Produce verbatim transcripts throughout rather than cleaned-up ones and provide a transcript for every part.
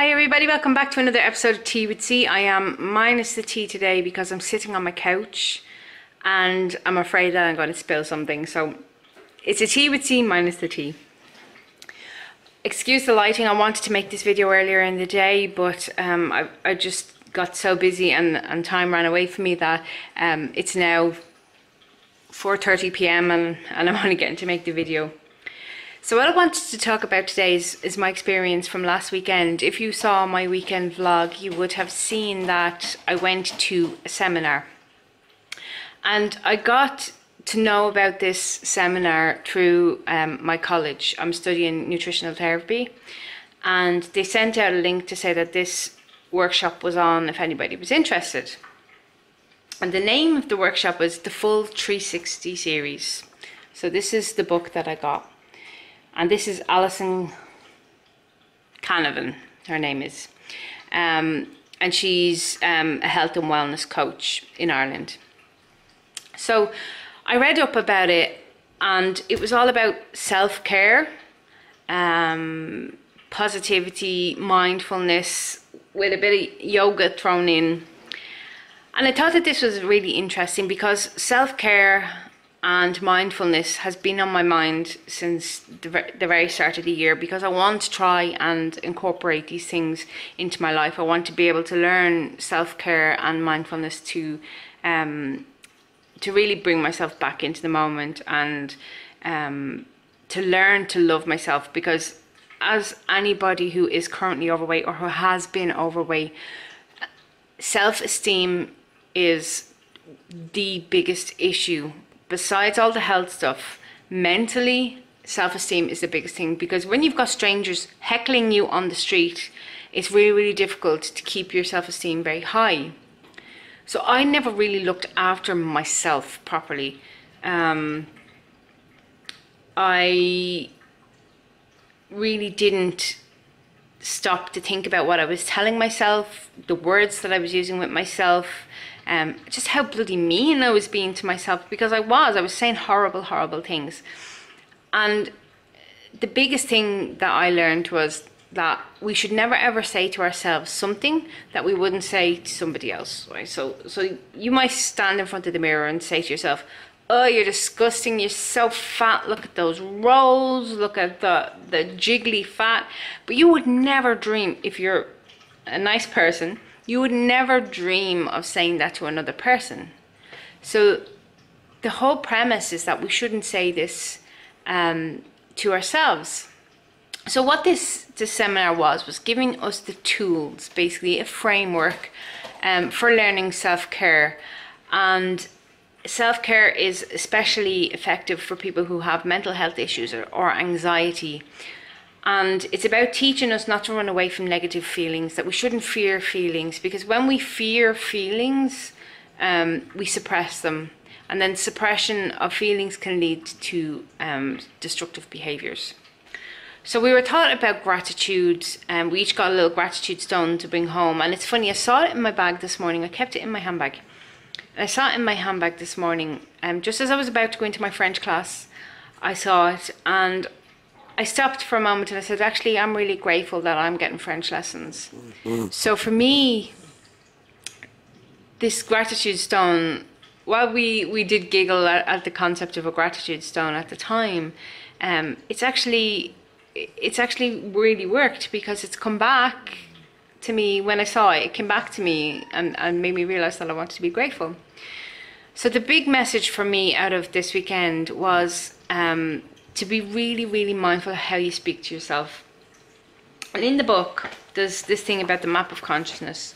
Hi everybody, welcome back to another episode of Tea with C. I am minus the tea today because I'm sitting on my couch and I'm afraid that I'm going to spill something. So it's a Tea with C minus the tea. Excuse the lighting, I wanted to make this video earlier in the day, but um, I, I just got so busy and, and time ran away from me that um, it's now four thirty p m and, and I'm only getting to make the video. So what I wanted to talk about today is, is my experience from last weekend. If you saw my weekend vlog, you would have seen that I went to a seminar. And I got to know about this seminar through um, my college. I'm studying nutritional therapy. And they sent out a link to say that this workshop was on if anybody was interested. And the name of the workshop was The Full three sixty Series. So this is the book that I got. And this is Alison Canavan, her name is. Um, and she's um, a health and wellness coach in Ireland. So I read up about it and it was all about self-care, um, positivity, mindfulness, with a bit of yoga thrown in. And I thought that this was really interesting because self-care and mindfulness has been on my mind since the, the very start of the year, because I want to try and incorporate these things into my life. I want to be able to learn self-care and mindfulness to um, to really bring myself back into the moment and um, to learn to love myself, because as anybody who is currently overweight or who has been overweight, self-esteem is the biggest issue. Besides all the health stuff, mentally, self-esteem is the biggest thing, because when you've got strangers heckling you on the street, it's really, really difficult to keep your self-esteem very high. So I never really looked after myself properly. Um, I really didn't stop to think about what I was telling myself, the words that I was using with myself, Um, just how bloody mean I was being to myself, because I was. I was saying horrible, horrible things. And the biggest thing that I learned was that we should never ever say to ourselves something that we wouldn't say to somebody else, right? So, so you might stand in front of the mirror and say to yourself, oh, you're disgusting, you're so fat, look at those rolls, look at the, the jiggly fat. But you would never dream, if you're a nice person, you would never dream of saying that to another person. So the whole premise is that we shouldn't say this um, to ourselves. So what this, this seminar was, was giving us the tools, basically a framework um, for learning self-care. And self-care is especially effective for people who have mental health issues or, or anxiety. And it's about teaching us not to run away from negative feelings, that we shouldn't fear feelings, because when we fear feelings, um, we suppress them. And then suppression of feelings can lead to um, destructive behaviours. So we were taught about gratitude, and um, we each got a little gratitude stone to bring home. And it's funny, I saw it in my bag this morning. I kept it in my handbag. I saw it in my handbag this morning. Um, just as I was about to go into my French class, I saw it, and I stopped for a moment and I said, actually, I'm really grateful that I'm getting French lessons. Mm. So for me, this gratitude stone, while we, we did giggle at, at the concept of a gratitude stone at the time, um, it's actually it's actually really worked, because it's come back to me when I saw it. It came back to me and, and made me realise that I wanted to be grateful. So the big message for me out of this weekend was um, to be really, really mindful of how you speak to yourself. And in the book, there's this thing about the map of consciousness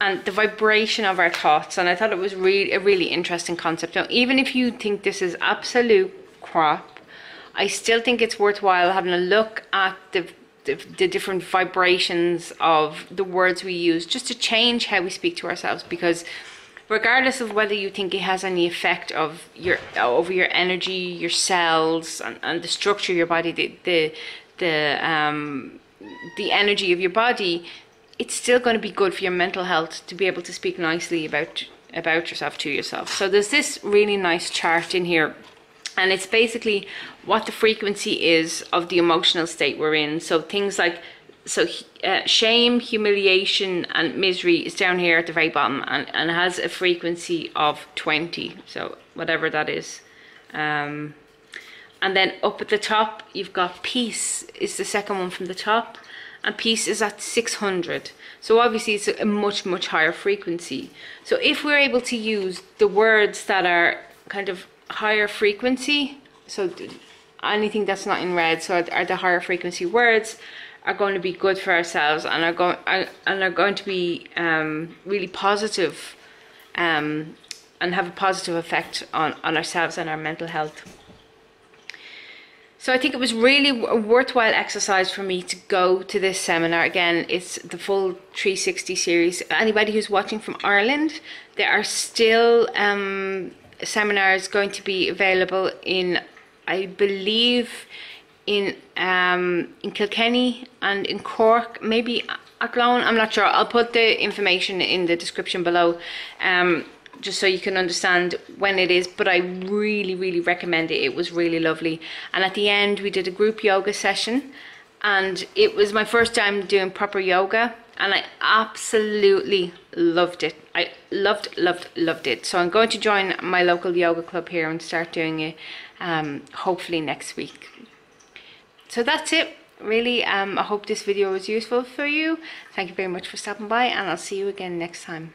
and the vibration of our thoughts. And I thought it was really a really interesting concept. Now, even if you think this is absolute crap, I still think it's worthwhile having a look at the, the, the different vibrations of the words we use, just to change how we speak to ourselves, because regardless of whether you think it has any effect of your over your energy, your cells, and, and the structure of your body, the the the, um, the energy of your body, it's still going to be good for your mental health to be able to speak nicely about about yourself to yourself. So there's this really nice chart in here, and it's basically what the frequency is of the emotional state we're in. So things like So uh, shame, humiliation and misery is down here at the very bottom, and, and has a frequency of twenty, so whatever that is. Um, and then up at the top you've got peace, is the second one from the top, and peace is at six hundred. So obviously it's a much, much higher frequency. So if we're able to use the words that are kind of higher frequency, so anything that's not in red, so are the higher frequency words, are going to be good for ourselves, and are going are, and are going to be um, really positive, um, and have a positive effect on, on ourselves and our mental health. So I think it was really a worthwhile exercise for me to go to this seminar. Again, it's the Full three sixty series. Anybody who's watching from Ireland, there are still um, seminars going to be available in, I believe, in um, in Kilkenny and in Cork, maybe Athlone, I'm not sure. I'll put the information in the description below, um, just so you can understand when it is, but I really, really recommend it. It was really lovely. And at the end, we did a group yoga session, and it was my first time doing proper yoga, and I absolutely loved it. I loved, loved, loved it. So I'm going to join my local yoga club here and start doing it, um, hopefully next week. So that's it, really. um, I hope this video was useful for you. Thank you very much for stopping by, and I'll see you again next time.